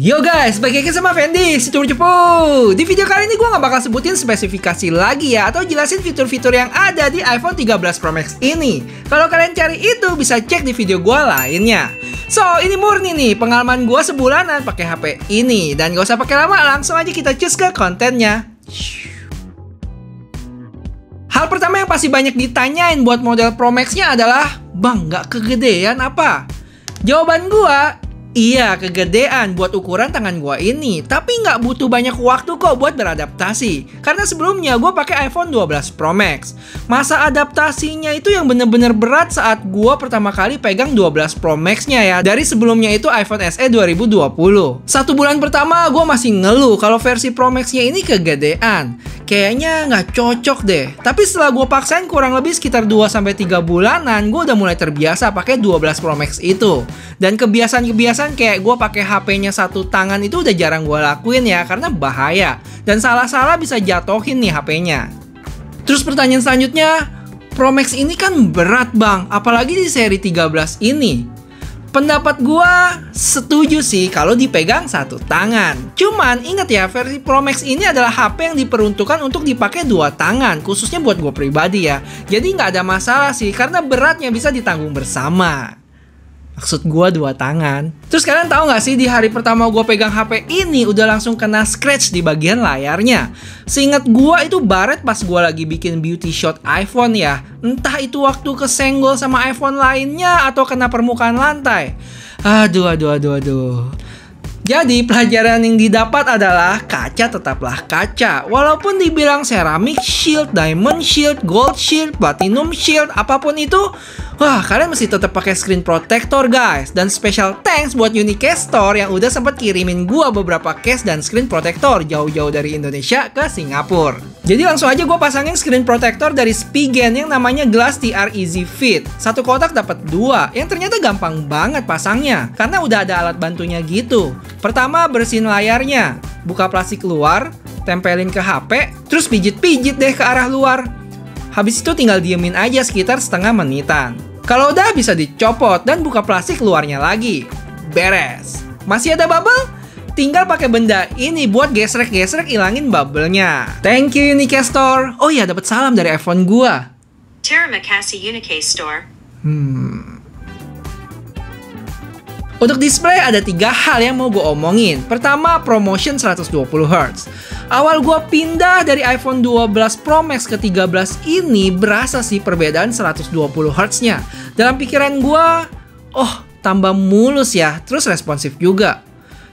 Yo guys, balik lagi sama Fendi, si Cupu. Di video kali ini gue gak bakal sebutin spesifikasi lagi ya, atau jelasin fitur-fitur yang ada di iPhone 13 Pro Max ini. Kalau kalian cari itu, bisa cek di video gue lainnya. So, ini murni nih pengalaman gue sebulanan pakai HP ini. Dan gak usah pakai lama, langsung aja kita cus ke kontennya. Hal pertama yang pasti banyak ditanyain buat model Pro Max-nya adalah, "Bang, gak kegedean apa?" Jawaban gue, iya, kegedean buat ukuran tangan gua ini, tapi nggak butuh banyak waktu kok buat beradaptasi. Karena sebelumnya gua pakai iPhone 12 Pro Max. Masa adaptasinya itu yang bener-bener berat saat gua pertama kali pegang 12 Pro Max-nya ya. Dari sebelumnya itu iPhone SE 2020. Satu bulan pertama gua masih ngeluh kalau versi Pro Max-nya ini kegedean. Kayaknya nggak cocok deh. Tapi setelah gue paksain kurang lebih sekitar 2-3 bulanan, gue udah mulai terbiasa pakai 12 Pro Max itu. Dan kebiasaan-kebiasaan kayak gue pakai HP-nya satu tangan itu udah jarang gue lakuin ya, karena bahaya. Dan salah-salah bisa jatohin nih HP-nya. Terus pertanyaan selanjutnya, Pro Max ini kan berat bang, apalagi di seri 13 ini. Pendapat gue setuju sih kalau dipegang satu tangan. Cuman ingat ya, versi Pro Max ini adalah HP yang diperuntukkan untuk dipakai dua tangan, khususnya buat gue pribadi ya. Jadi nggak ada masalah sih, karena beratnya bisa ditanggung bersama. Maksud gue dua tangan. Terus kalian tahu nggak sih, di hari pertama gue pegang HP ini udah langsung kena scratch di bagian layarnya. Seingat gue itu baret pas gue lagi bikin beauty shot iPhone ya. Entah itu waktu kesenggol sama iPhone lainnya atau kena permukaan lantai. Aduh. Jadi pelajaran yang didapat adalah kaca tetaplah kaca. Walaupun dibilang ceramic shield, diamond shield, gold shield, platinum shield, apapun itu, wah kalian mesti tetap pakai screen protector guys. Dan special thanks buat Unike Store yang udah sempat kirimin gua beberapa case dan screen protector jauh-jauh dari Indonesia ke Singapura. Jadi langsung aja gue pasangin screen protector dari Spigen yang namanya Glass TR Easy Fit. Satu kotak dapat dua, yang ternyata gampang banget pasangnya karena udah ada alat bantunya gitu. Pertama bersihin layarnya, buka plastik luar, tempelin ke HP, terus pijit-pijit deh ke arah luar. Habis itu tinggal diemin aja sekitar setengah menitan. Kalau udah bisa dicopot dan buka plastik luarnya lagi. Beres. Masih ada bubble? Tinggal pakai benda ini buat gesrek-gesrek ilangin bubble-nya. Thank you Unike Store. Oh iya, dapat salam dari iPhone gua. Terima kasih Unike Store. Untuk display ada tiga hal yang mau gue omongin. Pertama, promotion 120Hz. Awal gue pindah dari iPhone 12 Pro Max ke 13 ini berasa sih perbedaan 120Hz-nya. Dalam pikiran gue, tambah mulus ya, terus responsif juga.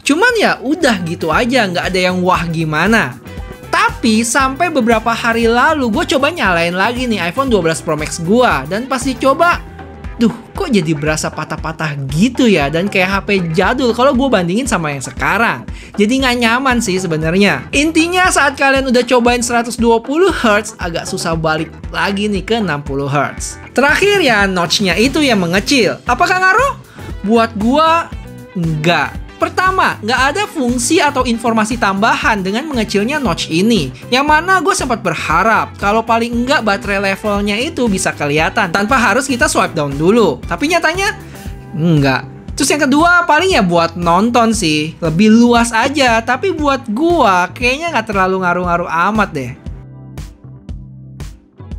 Cuman ya udah gitu aja, nggak ada yang wah gimana. Tapi sampai beberapa hari lalu gue coba nyalain lagi nih iPhone 12 Pro Max gue. Dan pas dicoba, duh kok jadi berasa patah-patah gitu ya. Dan kayak HP jadul kalau gue bandingin sama yang sekarang. Jadi nggak nyaman sih sebenarnya. Intinya saat kalian udah cobain 120Hz, agak susah balik lagi nih ke 60Hz. Terakhir ya, notch-nya itu yang mengecil. Apakah ngaruh? Buat gue, nggak. Pertama, nggak ada fungsi atau informasi tambahan dengan mengecilnya notch ini. Yang mana gue sempat berharap kalau paling nggak baterai levelnya itu bisa kelihatan tanpa harus kita swipe down dulu. Tapi nyatanya, nggak. Terus yang kedua, paling ya buat nonton sih. Lebih luas aja, tapi buat gue kayaknya nggak terlalu ngaruh-ngaruh amat deh.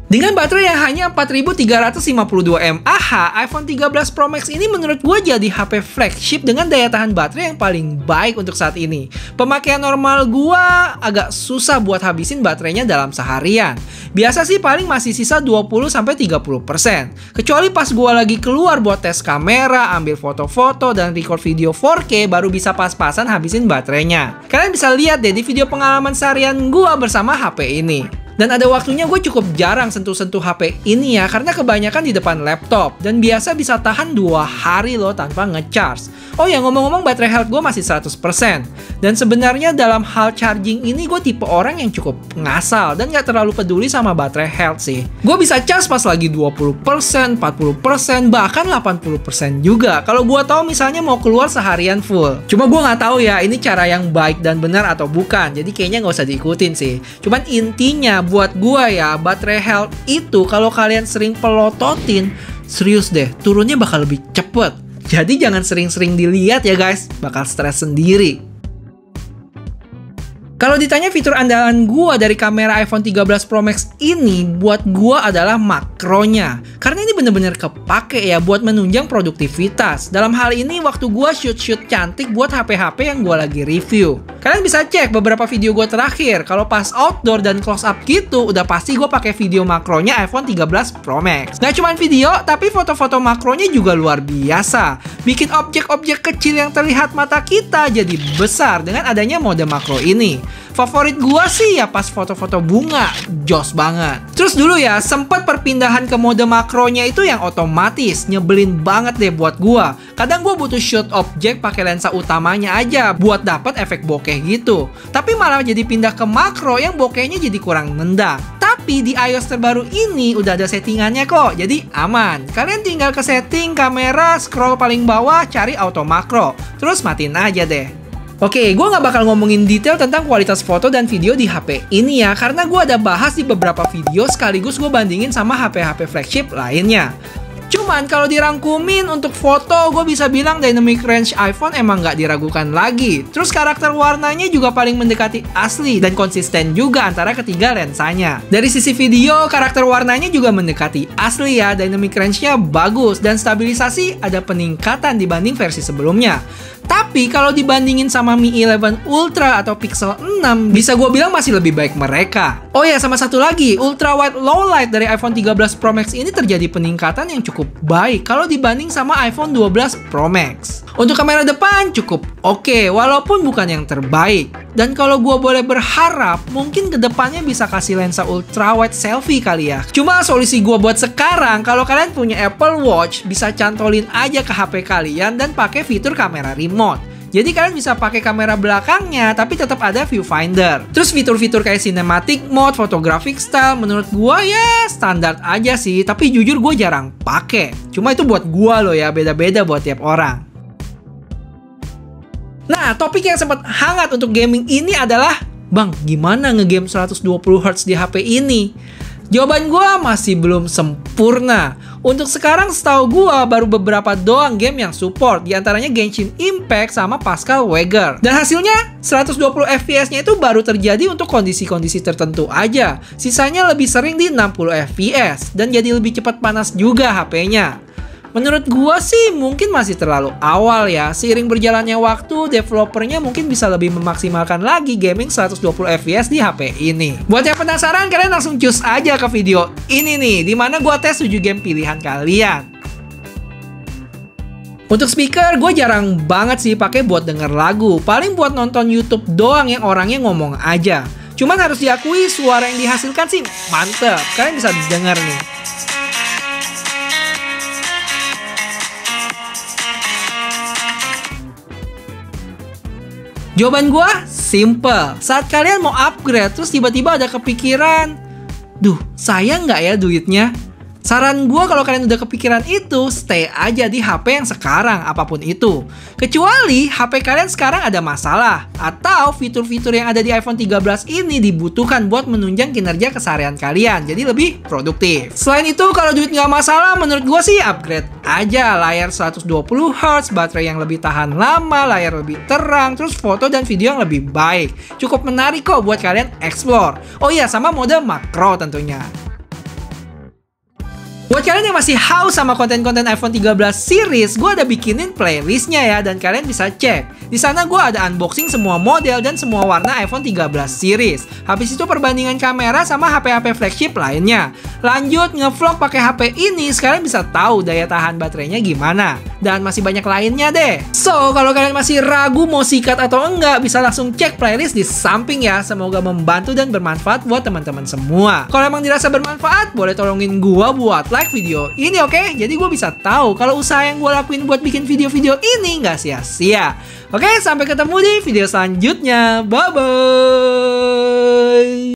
Dengan baterai yang hanya 4352 mAh, iPhone 13 Pro Max ini menurut gue jadi HP flagship dengan daya tahan baterai yang paling baik untuk saat ini. Pemakaian normal gue agak susah buat habisin baterainya dalam seharian. Biasa sih paling masih sisa 20-30%. Kecuali pas gue lagi keluar buat tes kamera, ambil foto-foto, dan record video 4K baru bisa pas-pasan habisin baterainya. Kalian bisa lihat deh di video pengalaman seharian gue bersama HP ini. Dan ada waktunya gue cukup jarang sentuh-sentuh HP ini ya, karena kebanyakan di depan laptop. Dan biasa bisa tahan 2 hari loh tanpa ngecharge. Oh ya, ngomong-ngomong baterai health gue masih 100%. Dan sebenarnya dalam hal charging ini gue tipe orang yang cukup ngasal dan gak terlalu peduli sama baterai health sih. Gue bisa charge pas lagi 20%, 40%, bahkan 80% juga. Kalau gue tahu misalnya mau keluar seharian full. Cuma gue gak tahu ya ini cara yang baik dan benar atau bukan. Jadi kayaknya gak usah diikutin sih. Cuman intinya buat gue ya, baterai health itu kalau kalian sering pelototin, serius deh, turunnya bakal lebih cepet. Jadi jangan sering-sering dilihat ya guys, bakal stres sendiri. Kalau ditanya fitur andalan gua dari kamera iPhone 13 Pro Max ini, buat gua adalah makronya. Karena ini bener-bener kepake ya buat menunjang produktivitas. Dalam hal ini waktu gua shoot-shoot cantik buat HP-HP yang gua lagi review. Kalian bisa cek beberapa video gua terakhir. Kalau pas outdoor dan close up gitu, udah pasti gua pakai video makronya iPhone 13 Pro Max. Nggak cuman video, tapi foto-foto makronya juga luar biasa. Bikin objek-objek kecil yang terlihat mata kita jadi besar dengan adanya mode makro ini. Favorit gua sih ya pas foto-foto bunga, jos banget. Terus dulu ya, sempat perpindahan ke mode makronya itu yang otomatis, nyebelin banget deh buat gua. Kadang gua butuh shoot objek pakai lensa utamanya aja buat dapat efek bokeh gitu. Tapi malah jadi pindah ke makro yang bokehnya jadi kurang nendang. Tapi di iOS terbaru ini udah ada settingannya kok, jadi aman. Kalian tinggal ke setting kamera, scroll paling bawah, cari auto makro. Terus matiin aja deh. Oke, gue gak bakal ngomongin detail tentang kualitas foto dan video di HP ini ya, karena gue ada bahas di beberapa video sekaligus gue bandingin sama HP-HP flagship lainnya. Cuman kalau dirangkumin untuk foto, gue bisa bilang dynamic range iPhone emang gak diragukan lagi. Terus karakter warnanya juga paling mendekati asli dan konsisten juga antara ketiga lensanya. Dari sisi video, karakter warnanya juga mendekati asli ya, dynamic range-nya bagus dan stabilisasi ada peningkatan dibanding versi sebelumnya. Tapi kalau dibandingin sama Mi 11 Ultra atau Pixel 6, bisa gue bilang masih lebih baik mereka. Oh ya, sama satu lagi, ultra wide low light dari iPhone 13 Pro Max ini terjadi peningkatan yang cukup baik kalau dibanding sama iPhone 12 Pro Max. Untuk kamera depan cukup oke, walaupun bukan yang terbaik. Dan kalau gue boleh berharap, mungkin kedepannya bisa kasih lensa ultra wide selfie kali ya. Cuma solusi gue buat sekarang, kalau kalian punya Apple Watch, bisa cantolin aja ke HP kalian dan pakai fitur kamera remote. Jadi kalian bisa pakai kamera belakangnya tapi tetap ada viewfinder. Terus fitur-fitur kayak cinematic mode, photographic style menurut gua ya standar aja sih, tapi jujur gua jarang pakai. Cuma itu buat gua loh ya, beda-beda buat tiap orang. Nah, topik yang sempat hangat untuk gaming ini adalah, "Bang, gimana ngegame 120Hz di HP ini?" Jawaban gue masih belum sempurna. Untuk sekarang setahu gue baru beberapa doang game yang support, diantaranya Genshin Impact sama Pascal Wager. Dan hasilnya 120 fps-nya itu baru terjadi untuk kondisi-kondisi tertentu aja. Sisanya lebih sering di 60 fps dan jadi lebih cepat panas juga HP-nya. Menurut gua sih mungkin masih terlalu awal ya. Seiring berjalannya waktu, developernya mungkin bisa lebih memaksimalkan lagi gaming 120 fps di HP ini. Buat yang penasaran, kalian langsung cus aja ke video ini nih, dimana gua tes 7 game pilihan kalian. Untuk speaker, gue jarang banget sih pakai buat denger lagu. Paling buat nonton YouTube doang yang orangnya ngomong aja. Cuman harus diakui suara yang dihasilkan sih mantep. Kalian bisa denger nih. Jawaban gue simple. Saat kalian mau upgrade, terus tiba-tiba ada kepikiran, duh, sayang nggak ya duitnya? Saran gue kalau kalian udah kepikiran itu, stay aja di HP yang sekarang, apapun itu. Kecuali HP kalian sekarang ada masalah, atau fitur-fitur yang ada di iPhone 13 ini dibutuhkan buat menunjang kinerja keseharian kalian, jadi lebih produktif. Selain itu, kalau duit nggak masalah, menurut gue sih upgrade aja, layar 120Hz, baterai yang lebih tahan lama, layar lebih terang, terus foto dan video yang lebih baik. Cukup menarik kok buat kalian explore. Oh iya, sama mode makro tentunya. Buat kalian yang masih haus sama konten-konten iPhone 13 series, gue ada bikinin playlistnya ya, dan kalian bisa cek. Di sana gue ada unboxing semua model dan semua warna iPhone 13 series. Habis itu perbandingan kamera sama HP-HP flagship lainnya. Lanjut ngevlog pakai HP ini, sekalian bisa tahu daya tahan baterainya gimana. Dan masih banyak lainnya deh. So, kalau kalian masih ragu mau sikat atau enggak, bisa langsung cek playlist di samping ya. Semoga membantu dan bermanfaat buat teman-teman semua. Kalau emang dirasa bermanfaat, boleh tolongin gue buat like video ini, oke? Jadi gue bisa tahu kalau usaha yang gue lakuin buat bikin video-video ini nggak sia-sia. Oke, sampai ketemu di video selanjutnya. Bye-bye!